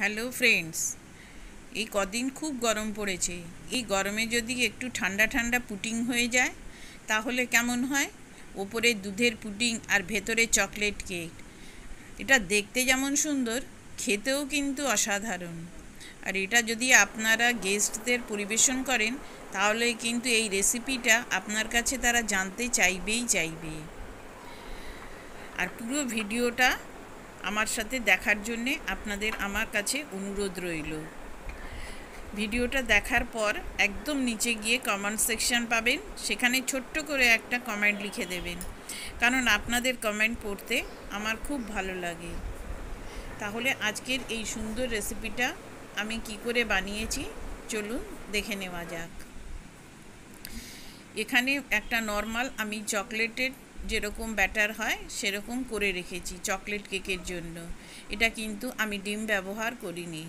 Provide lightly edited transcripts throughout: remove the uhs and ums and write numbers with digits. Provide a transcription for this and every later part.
Hello friends, ये कदिन खूब गरम पड़ेছে। এই গরমে যদি একটু ঠান্ডা ঠান্ডা পুডিং হয়ে যায় তাহলে কেমন হয়? ওপরে দুধের পুডিং আর ভেতরে চকলেট কেক। এটা দেখতে যেমন সুন্দর, খেতেও কিন্তু অসাধারণ। আর এটা যদি আপনারা গেস্টদের পরিবেশন করেন তাহলে কিন্তু এই রেসিপিটা আপনার কাছে তারা জানতে চাইবেই চাইবে। আর পুরো ভিডিওটা আমার সাথে দেখার জন্য আপনাদের আমার কাছে অনুরোধ রইল। ভিডিওটা দেখার পর একদম নিচে গিয়ে কমেন্ট সেকশন পাবেন, সেখানে ছোট্ট করে একটা কমেন্ট লিখে দেবেন, কারণ আপনাদের কমেন্ট পড়তে আমার খুব ভালো লাগে। তাহলে আজকের এই সুন্দর রেসিপিটা আমি কি করে বানিয়েছি চলুন দেখে নেওয়া যাক। এখানে একটা নর্মাল আমি চকলেটের যেরকম ব্যাটার হয় সেরকম করে রেখেছি চকলেট কেকের জন্য। এটা কিন্তু আমি ডিম ব্যবহার করিনি।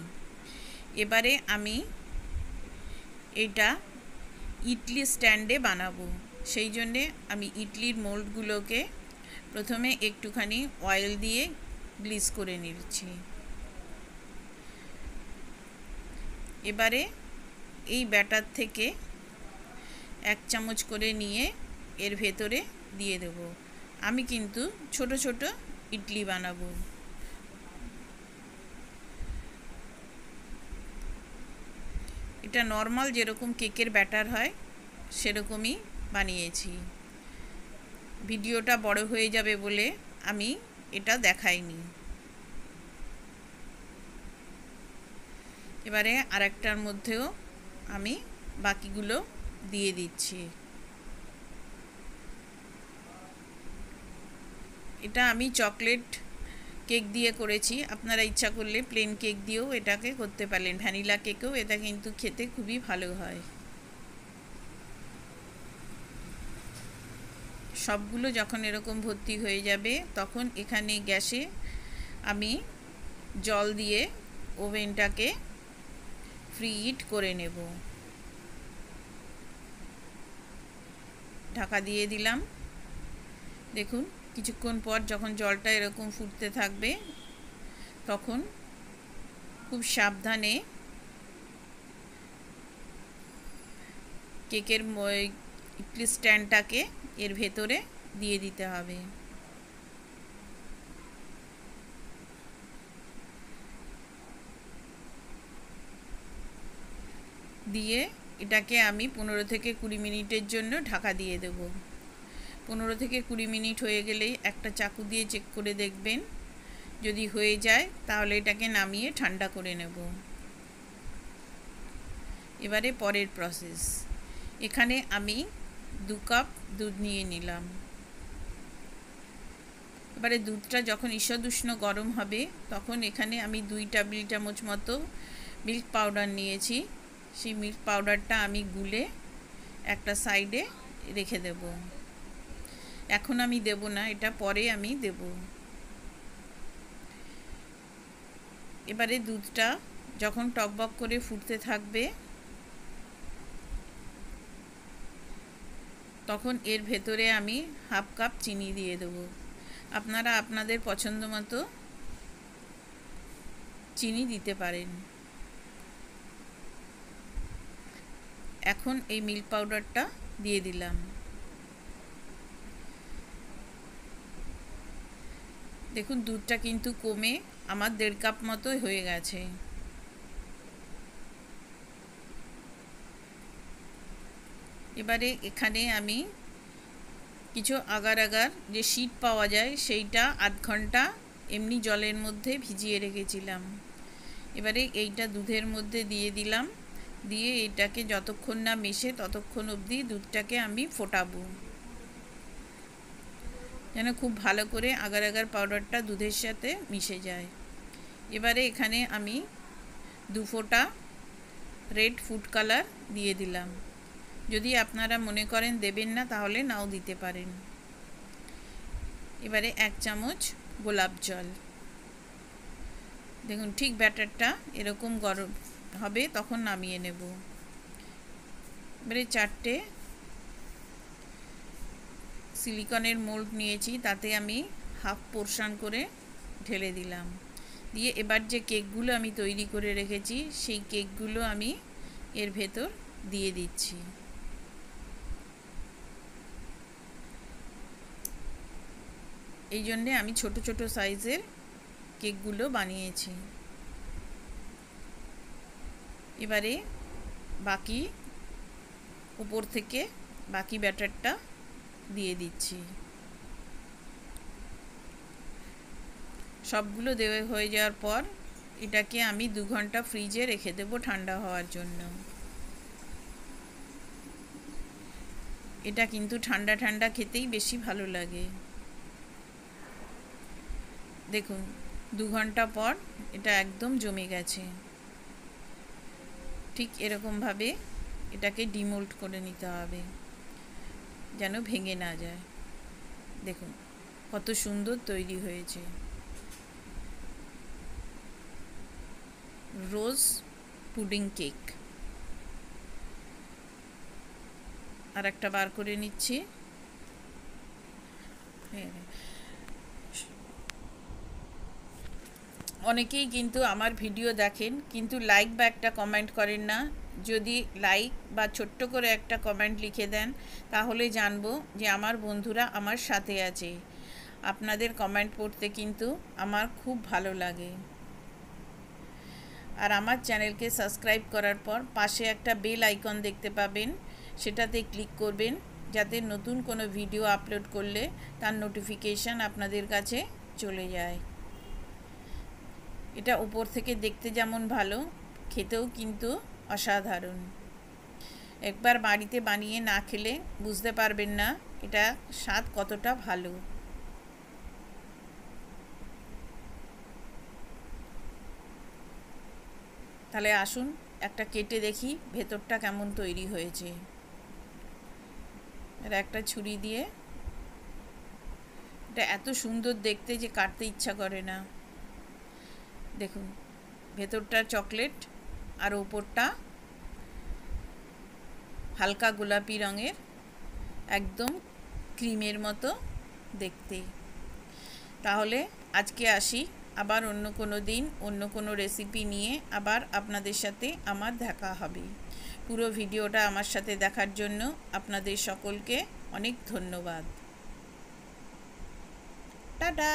এবারে আমি এটা ইডলি স্ট্যান্ডে বানাবো, সেই জন্যে আমি ইডলির মোল্ডগুলোকে প্রথমে একটুখানি অয়েল দিয়ে গ্লিজ করে নিচ্ছি। এবারে এই ব্যাটার থেকে এক চামচ করে নিয়ে এর ভেতরে দিয়ে দেব। আমি কিন্তু ছোট ছোট ইডলি বানাবো। এটা নর্মাল যেরকম কেকের ব্যাটার হয় সেরকমই বানিয়েছি। ভিডিওটা বড় হয়ে যাবে বলে আমি এটা দেখাইনি। এবারে আরেকটার মধ্যেও আমি বাকিগুলো দিয়ে দিচ্ছি। এটা আমি চকলেট কেক দিয়ে করেছি, আপনারা ইচ্ছা করলে প্লেন কেক দিয়েও এটাকে করতে পারেন, ভ্যানিলা কেকেও এটা কিন্তু খেতে খুবই ভালো হয়। সবগুলো যখন এরকম ভর্তি হয়ে যাবে তখন এখানে গ্যাসে আমি জল দিয়ে ওভেনটাকে ফ্রি হিট করে নেব। ঢাকা দিয়ে দিলাম। দেখুন কিছুক্ষণ পর যখন জলটা এরকম ফুটতে থাকবে তখন খুব সাবধানে কেকের ইডলি স্ট্যান্ডটাকে এর ভেতরে দিয়ে দিতে হবে। দিয়ে এটাকে আমি 15 থেকে 20 মিনিটের জন্য ঢাকা দিয়ে দেবো। 15 থেকে 20 মিনিট হয়ে গেলেই একটা চাকু দিয়ে চেক করে দেখবেন, যদি হয়ে যায় তাহলে এটাকে নামিয়ে ঠান্ডা করে নেব। এবারে পরের প্রসেস, এখানে আমি 2 কাপ দুধ নিয়ে নিলাম। এবারে দুধটা যখন ঈষৎ উষ্ণ গরম হবে তখন এখানে আমি 2 টেবিল চামচ মতো মিল্ক পাউডার নিয়েছি। সেই মিল্ক পাউডারটা আমি গুলে একটা সাইডে রেখে দেব। এখন আমি দেব না, এটা পরে আমি দেব। এবারে দুধটা যখন টকবক করে ফুটতে থাকবে তখন এর ভেতরে আমি 1/2 কাপ চিনি দিয়ে দেব। আপনারা আপনাদের পছন্দ মতো চিনি দিতে পারেন। এখন এই মিল্ক পাউডারটা দিয়ে দিলাম। দেখুন দুধটা কিন্তু কমে আমার 1.5 কাপ মতো হয়ে গেছে। এবারে এখানে আমি কিছু আগার যে শীট পাওয়া যায় সেইটা 1/2 ঘন্টা এমনি জলের মধ্যে ভিজিয়ে রেখেছিলাম। এবারে এইটা দুধের মধ্যে দিয়ে দিলাম, দিয়ে এটাকে যতক্ষণ না মেশে ততক্ষণ অবধি দুধটাকে আমি ফোটাবো, যেন খুব ভালো করে আগার পাউডারটা দুধের সাথে মিশে যায়। এবারে এখানে আমি 2 ফোঁটা রেড ফুড কালার দিয়ে দিলাম। যদি আপনারা মনে করেন দেবেন না তাহলে নাও দিতে পারেন। এবারে 1 চামচ গোলাপ জল। দেখুন ঠিক ব্যাটারটা এরকম গরম হবে তখন নামিয়ে নেব। এবারে 4টে সিলিকনের মোল্ড নিয়েছি, তাতে আমি হাফ পোর্শন করে ঢেলে দিলাম। दिए एबार जे केकगुलो आमी तैरी करे रेखेछि सेई केकगुलो आमी एर भेतर दिए दिच्छी। एई जोन्नो आमी छोटो छोटो साइजेर केकगुलो बानिয়েছি। एबारे बाकी ऊपर थेके बाकी ব্যাটারটা दिए दिच्छी। सबगुलो देवे हो जाओयार पर एटाके आमी 2 घंटा फ्रिजे रेखे देव ठंडा हওয়ার জন্য। এটা কিন্তু ठंडा ठंडा খেতেই বেশি ভালো লাগে। দেখুন 2 ঘন্টা পর এটা একদম জমে গেছে। ঠিক এরকম ভাবে এটাকে ডিমোল্ড করে নিতে হবে যেন ভেঙে না যায়। দেখুন কত সুন্দর তৈরি হয়েছে। रोज पुडिंग केक और एक बार करे निच्छी। अनेकेई किन्तु आमार भिडियो देखें किन्तु लाइक बा एकटा कमेंट करें ना। जदि लाइक बा छोट्टो करे एकटा कमेंट लिखे दें ताहले जानबो जे आमार बंधुरा आमार साथे आछे। आपनादेर कमेंट पढ़ते किन्तु आमार खूब भालो लागे। और आमार चैनल के सबस्क्राइब करार पर पाशे एक बेल आइकन देखते पाबेन सेटाते क्लिक करबेन जाते नतून कोनो भिडियो आपलोड करले तार नोटिफिकेशन आपनादेर काछे चले जाए। एटा ऊपर थेके देखते जेमन भालो खेतेओ किन्तु असाधारण। एकबार बाड़ीते बानिये ना खेले बुझते पारबेन ना एटा स्वाद कतटा भालो। ताहले आसुन एकटा केटे देखी भेतरटा केमन तैरी हयेछे। आर एकटा छुरी दिए एटा एत सुंदर देखते जे काटते इच्छा करे ना। देखुन भेतरटा चकलेट और ओपरटा हल्का गोलापी रंगेर एकदम क्रीमेर मतो देखते। ताहले आजके आसि আবার অন্য কোনো দিন অন্য কোনো রেসিপি নিয়ে আবার আপনাদের সাথে আমার দেখা হবে। পুরো ভিডিওটা আমার সাথে দেখার জন্য আপনাদের সকলকে অনেক ধন্যবাদ। টাটা।